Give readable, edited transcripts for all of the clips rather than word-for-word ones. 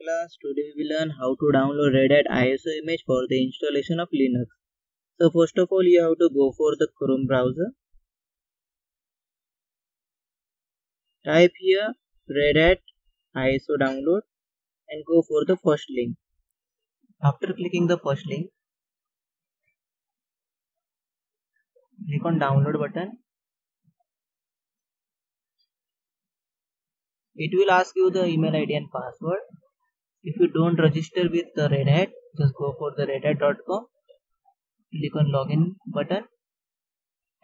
class. Today we learn how to download Red Hat ISO image for the installation of Linux. So first of all, you have to go for the Chrome browser. Type here Red Hat ISO download and go for the first link. After clicking the first link, click on download button. It will ask you the email ID and password. If you don't register with the Red Hat, just go for the redhat.com, click on login button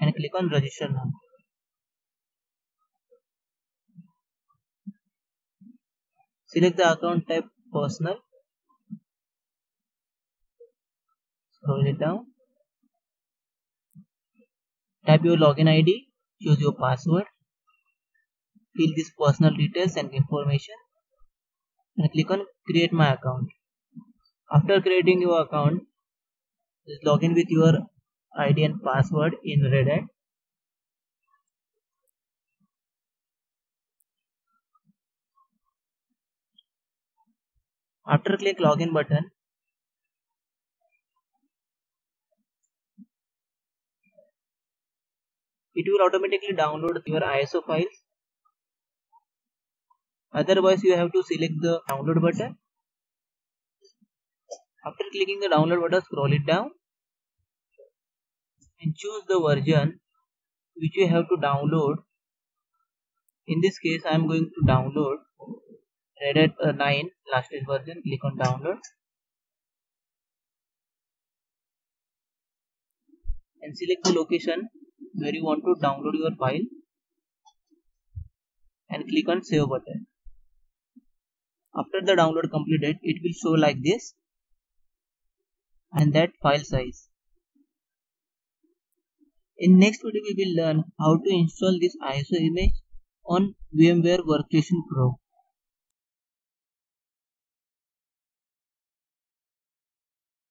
and click on register now. Select the account type personal, scroll it down, type your login ID, choose your password. Fill these personal details and information and click on create my account. After creating your account, just log in with your ID and password in Red Hat. After click login button, it will automatically download your ISO files. Otherwise, you have to select the download button. After clicking the download button, scroll it down and choose the version which you have to download. In this case, I am going to download Red Hat 9 latest version. Click on download and select the location where you want to download your file and click on save button. After the download completed, it will show like this and that file size. In next video, we will learn how to install this ISO image on VMware Workstation Pro.